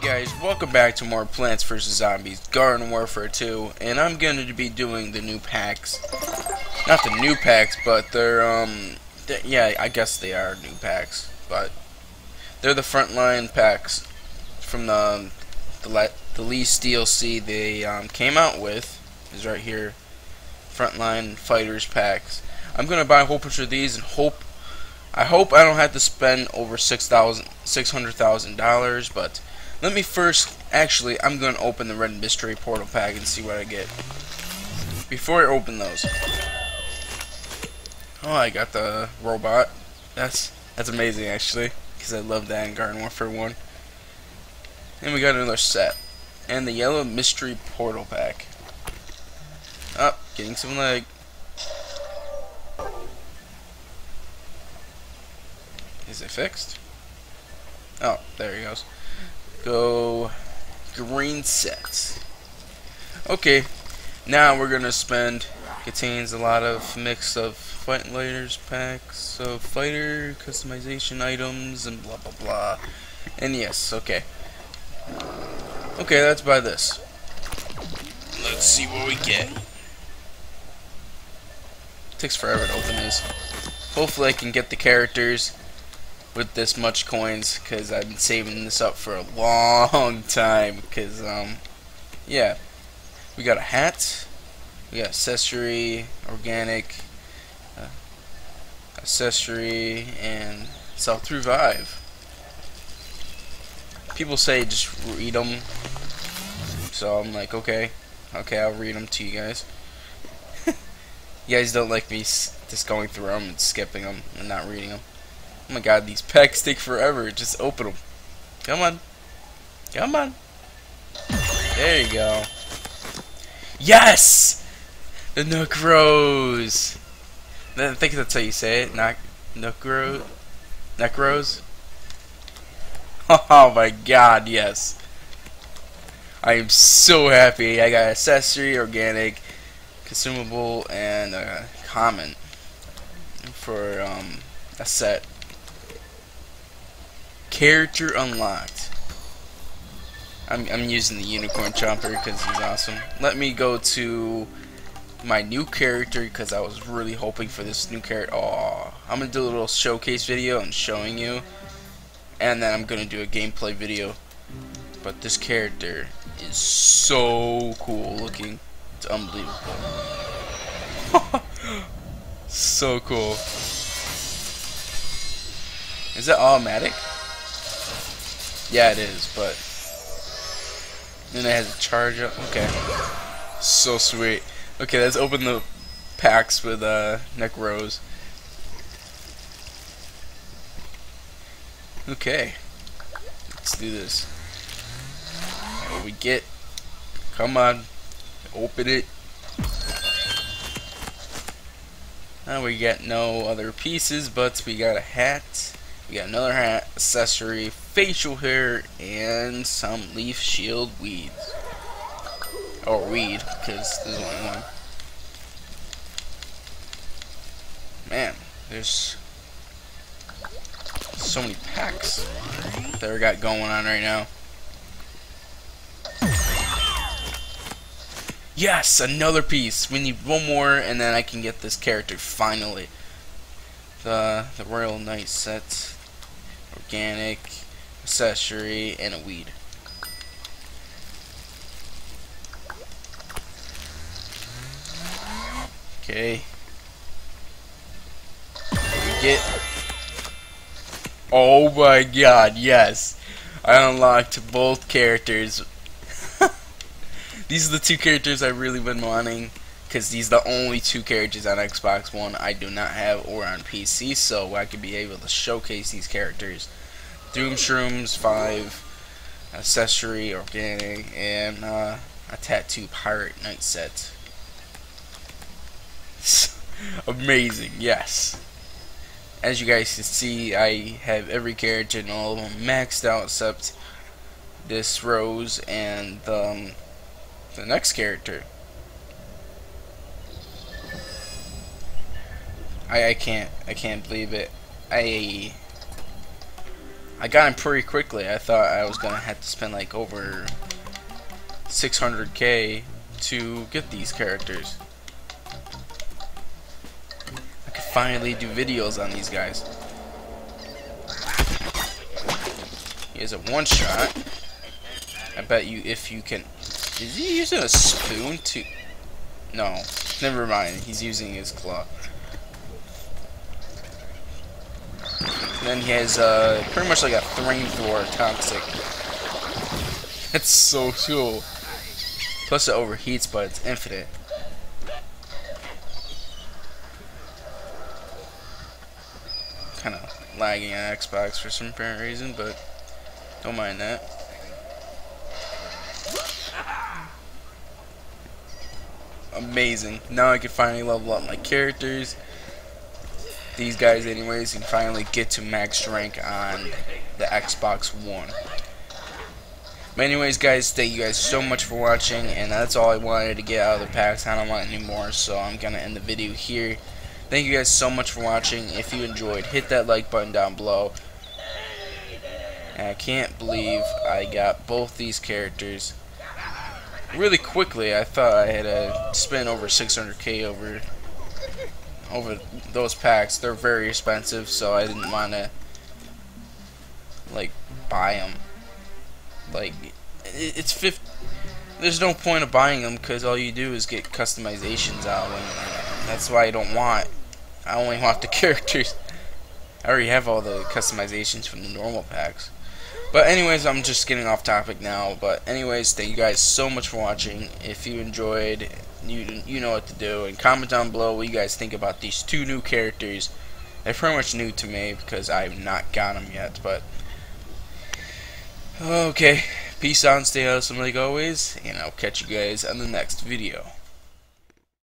Hey guys, welcome back to more Plants vs Zombies Garden Warfare 2, and I'm going to be doing the new packs. Not the new packs, but they're yeah, I guess they are new packs, but they're the Frontline packs from the least DLC they came out with. Is right here, Frontline Fighters packs. I'm going to buy a whole bunch of these and I hope I don't have to spend over $600,000, but let me first, actually, I'm going to open the Red Mystery Portal Pack and see what I get. Before I open those. Oh, I got the robot. That's amazing, actually, because I love that in Garden Warfare 1. And we got another set. And the Yellow Mystery Portal Pack. Oh, getting some lag. Is it fixed? Oh, there he goes. Go green sets. Okay, now we're gonna spend. Contains a lot of mix of fighters packs, so fighter customization items and blah blah blah. And yes, okay. Okay, let's buy this. Let's see what we get. Takes forever to open these. Hopefully, I can get the characters with this much coins, because I've been saving this up for a long time, because yeah, we got a hat, we got accessory, organic accessory, and self-revive. People say just read them, so I'm like, okay, I'll read them to you guys. You guys don't like me just going through them and skipping them and not reading them. Oh my god, these packs take forever. Just open them. Come on. Come on. There you go. Yes! The Nec' Rose. I think that's how you say it. Nec' Rose? Nec' Rose? Oh my god, yes. I am so happy. I got accessory, organic, consumable, and common for a set. Character unlocked. I'm using the Unicorn Chomper because he's awesome. Let me go to my new character because I was really hoping for this new character. Oh, I'm gonna do a little showcase video and showing you, and then I'm gonna do a gameplay video. But this character is so cool looking. It's unbelievable. So cool. Is that automatic? Yeah, it is, but then it has a charge up. Okay, so sweet. Okay, let's open the packs with Nec' Rose. Okay, let's do this. What we get? Come on, open it. Now we got no other pieces, but we got a hat. We got another hat, accessory, facial hair, and some leaf shield weeds. Or weed, because there's only one. Man, there's so many packs that we got going on right now. Yes, another piece. We need one more, and then I can get this character finally. The Royal Knight set. Organic, accessory, and a weed. Okay. We get. Oh my god, yes! I unlocked both characters. These are the two characters I've really been wanting, because these are the only two characters on Xbox One I do not have, or on PC, so I could be able to showcase these characters. Doom Shrooms 5, accessory, organic, and a tattoo pirate knight set. Amazing, yes. As you guys can see, I have every character and all of them maxed out except this Rose and the next character. I can't believe it. I I got him pretty quickly. I thought I was gonna have to spend like over 600k to get these characters. I could finally do videos on these guys. He has a one shot. I bet you if you can. Is he using a spoon to? No, never mind. He's using his claw. And then he has pretty much like a flamethrower toxic. That's so cool. Plus it overheats, but it's infinite. Kind of lagging on Xbox for some apparent reason, but don't mind that. Amazing. Now I can finally level up my characters. These guys anyways, and finally get to max rank on the Xbox One. But anyways guys, thank you guys so much for watching, and that's all I wanted to get out of the packs. I don't want any more, so I'm gonna end the video here. Thank you guys so much for watching. If you enjoyed, hit that like button down below. And I can't believe I got both these characters really quickly. I thought I had to spend over 600k over those packs. They're very expensive, so I didn't want to like buy them. Like it's 50. There's no point of buying them because all you do is get customizations out. And that's why I don't want. I only want the characters. I already have all the customizations from the normal packs. But anyways, I'm just getting off topic now. But anyways, thank you guys so much for watching. If you enjoyed, you know what to do. And comment down below what you guys think about these two new characters. They're pretty much new to me because I've not got them yet. But okay, peace out, stay awesome like always. And I'll catch you guys on the next video.